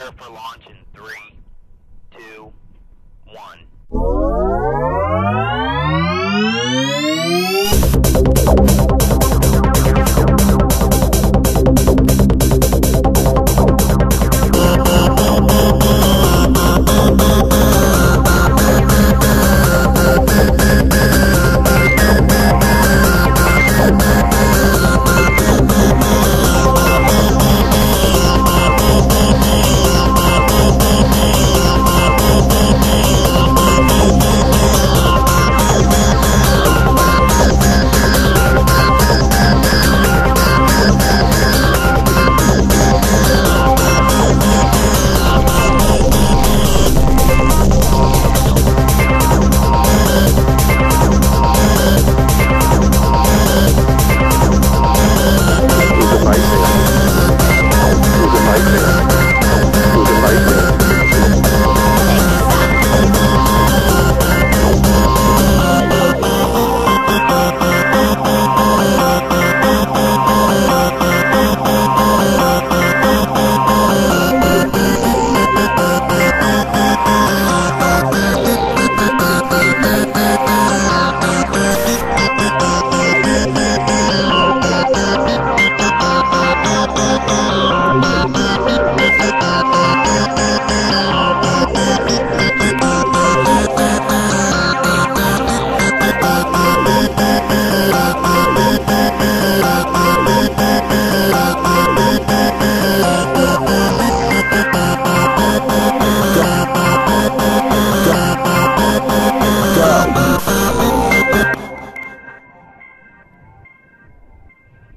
Prepare for launch in 3, 2, 1.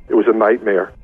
It was a nightmare.